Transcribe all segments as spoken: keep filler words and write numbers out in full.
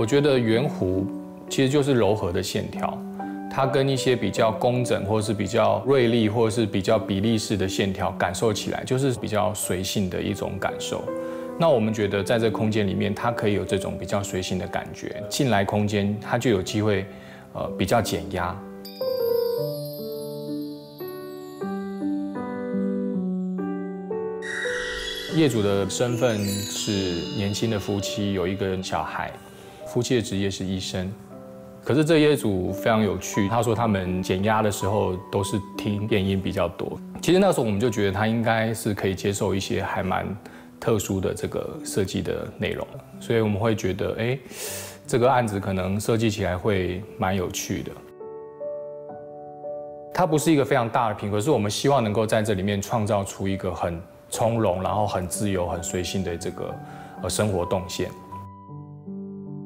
我觉得圆弧其实就是柔和的线条，它跟一些比较工整或是比较锐利或是比较比例式的线条，感受起来就是比较随性的一种感受。那我们觉得在这个空间里面，它可以有这种比较随性的感觉，进来空间它就有机会，呃，比较减压。 业主的身份是年轻的夫妻，有一个小孩。夫妻的职业是医生，可是这业主非常有趣。他说他们减压的时候都是听电音比较多。其实那时候我们就觉得他应该是可以接受一些还蛮特殊的这个设计的内容，所以我们会觉得，哎，这个案子可能设计起来会蛮有趣的。 它不是一个非常大的品，可是我们希望能够在这里面创造出一个很从容，然后很自由、很随性的这个呃生活动线。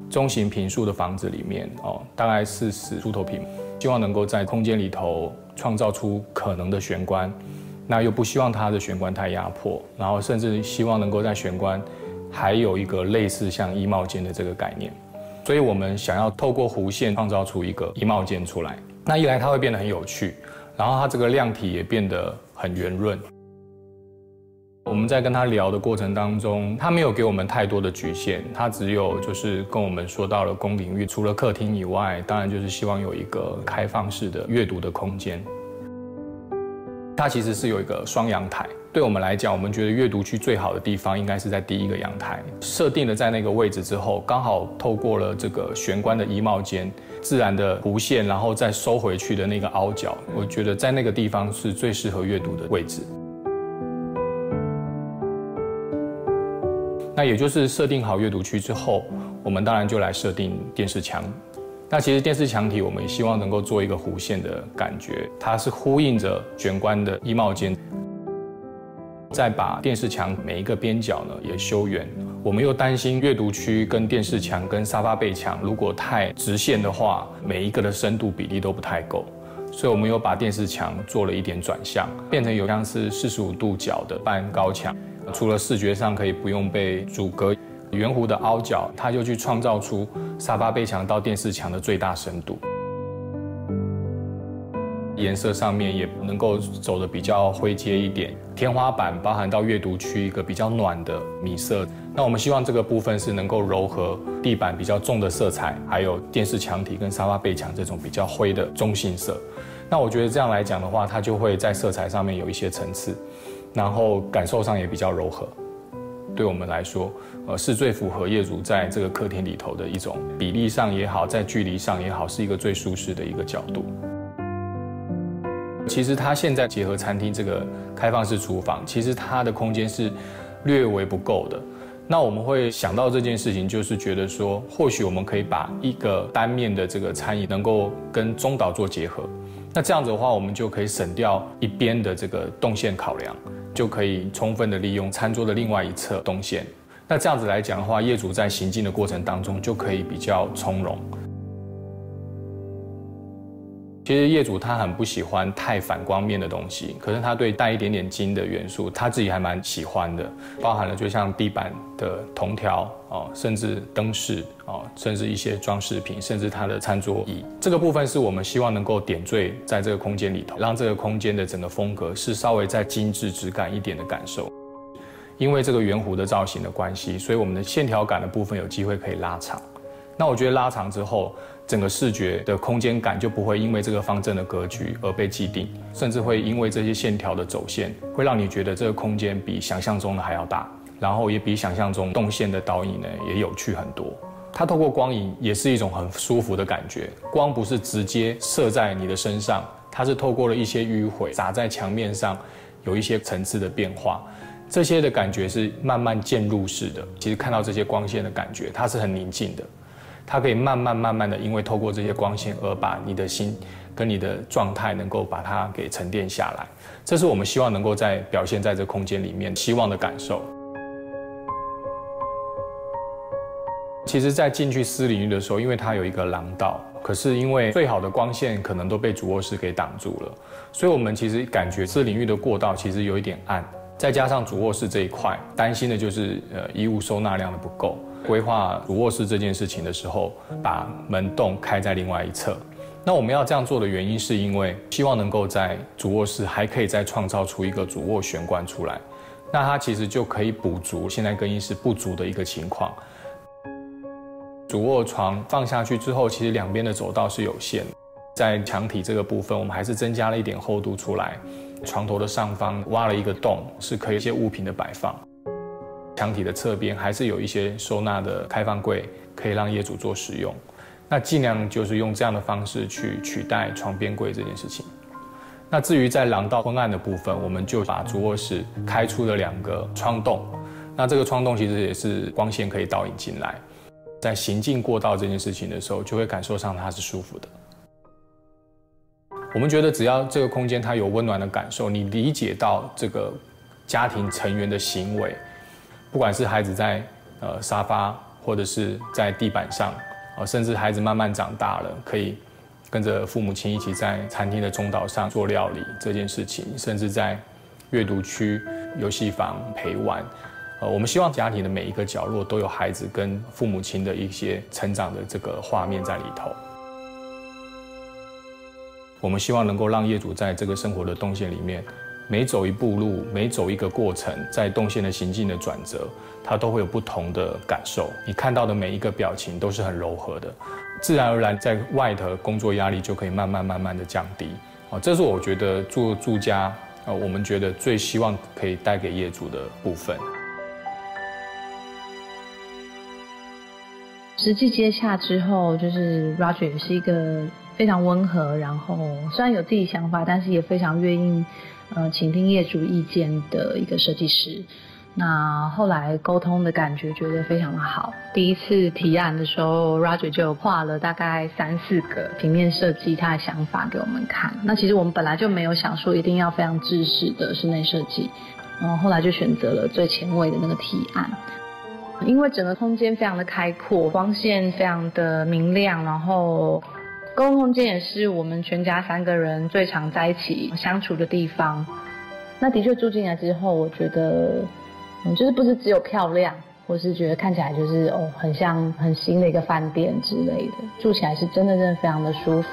中型坪数的房子里面哦，大概四十出头坪，希望能够在空间里头创造出可能的玄关，那又不希望它的玄关太压迫，然后甚至希望能够在玄关还有一个类似像衣帽间的这个概念，所以我们想要透过弧线创造出一个衣帽间出来。 那一来它会变得很有趣，然后它这个量体也变得很圆润。我们在跟他聊的过程当中，他没有给我们太多的局限，他只有就是跟我们说到了公领域，除了客厅以外，当然就是希望有一个开放式的阅读的空间。它其实是有一个双阳台，对我们来讲，我们觉得阅读区最好的地方应该是在第一个阳台。设定了在那个位置之后，刚好透过了这个玄关的衣帽间。 自然的弧线，然后再收回去的那个凹角，我觉得在那个地方是最适合阅读的位置。那也就是设定好阅读区之后，我们当然就来设定电视墙。那其实电视墙体，我们也希望能够做一个弧线的感觉，它是呼应着玄关的衣帽间。再把电视墙每一个边角呢也修圆。 我们又担心阅读区跟电视墙跟沙发背墙，如果太直线的话，每一个的深度比例都不太够，所以我们又把电视墙做了一点转向，变成有像是四十五度角的半高墙。除了视觉上可以不用被阻隔，圆弧的凹角，它就去创造出沙发背墙到电视墙的最大深度。颜色上面也能够走得比较灰阶一点，天花板包含到阅读区一个比较暖的米色。 那我们希望这个部分是能够柔和地板比较重的色彩，还有电视墙体跟沙发背墙这种比较灰的中性色。那我觉得这样来讲的话，它就会在色彩上面有一些层次，然后感受上也比较柔和。对我们来说，呃，是最符合业主在这个客厅里头的一种比例上也好，在距离上也好，是一个最舒适的一个角度。 其实它现在结合餐厅这个开放式厨房，其实它的空间是略微不够的。 那我们会想到这件事情，就是觉得说，或许我们可以把一个单面的这个餐饮能够跟中岛做结合，那这样子的话，我们就可以省掉一边的这个动线考量，就可以充分的利用餐桌的另外一侧动线。那这样子来讲的话，业主在行进的过程当中就可以比较从容。其实业主他很不喜欢太反光面的东西，可是他对带一点点金的元素，他自己还蛮喜欢的，包含了就像地板的铜条哦，甚至灯饰哦，甚至一些装饰品，甚至他的餐桌椅，这个部分是我们希望能够点缀在这个空间里头，让这个空间的整个风格是稍微再精致质感一点的感受。因为这个圆弧的造型的关系，所以我们的线条感的部分有机会可以拉长。那我觉得拉长之后。 整个视觉的空间感就不会因为这个方正的格局而被既定，甚至会因为这些线条的走线，会让你觉得这个空间比想象中的还要大，然后也比想象中动线的导引呢也有趣很多。它透过光影也是一种很舒服的感觉，光不是直接射在你的身上，它是透过了一些迂回洒在墙面上，有一些层次的变化。 这些的感觉是慢慢渐入式的，其实看到这些光线的感觉，它是很宁静的。 它可以慢慢慢慢的，因为透过这些光线而把你的心跟你的状态能够把它给沉淀下来，这是我们希望能够在表现在这空间里面希望的感受。其实，在进去私领域的时候，因为它有一个廊道，可是因为最好的光线可能都被主卧室给挡住了，所以我们其实感觉私领域的过道其实有一点暗，再加上主卧室这一块，担心的就是呃衣物收纳量的不够。规划主卧室这件事情的时候，把门洞开在另外一侧。那我们要这样做的原因，是因为希望能够在主卧室还可以再创造出一个主卧玄关出来。那它其实就可以补足现在更衣室不足的一个情况。主卧床放下去之后，其实两边的走道是有限的，在墙体这个部分，我们还是增加了一点厚度出来。床头的上方挖了一个洞，是可以一些物品的摆放。 墙体的侧边还是有一些收纳的开放柜，可以让业主做使用。那尽量就是用这样的方式去取代床边柜这件事情。那至于在廊道昏暗的部分，我们就把主卧室开出了两个窗洞。那这个窗洞其实也是光线可以导引进来。在行进过道这件事情的时候，就会感受上它是舒服的。我们觉得只要这个空间它有温暖的感受，你理解到这个家庭成员的行为。 不管是孩子在呃沙发，或者是在地板上，呃，甚至孩子慢慢长大了，可以跟着父母亲一起在餐厅的中岛上做料理这件事情，甚至在阅读区、游戏房陪玩，呃，我们希望家庭的每一个角落都有孩子跟父母亲的一些成长的这个画面在里头。我们希望能够让业主在这个生活的动线里面。 每走一步路，每走一个过程，在动线的行进的转折，它都会有不同的感受。你看到的每一个表情都是很柔和的，自然而然在外头工作压力就可以慢慢慢慢的降低。哦，这是我觉得做住家，呃，我们觉得最希望可以带给业主的部分。实际接洽之后，就是 Roger 也是一个非常温和，然后虽然有自己想法，但是也非常愿意。 呃，倾听业主意见的一个设计师，那后来沟通的感觉觉得非常的好。第一次提案的时候 ，Roger 就画了大概三四个平面设计他的想法给我们看。那其实我们本来就没有想说一定要非常制式的室内设计，然后后来就选择了最前卫的那个提案。 因为整个空间非常的开阔，光线非常的明亮，然后。 公共空间也是我们全家三个人最常在一起相处的地方。那的确住进来之后，我觉得，嗯，就是不是只有漂亮，或是觉得看起来就是哦，很像很新的一个饭店之类的，住起来是真的真的非常的舒服。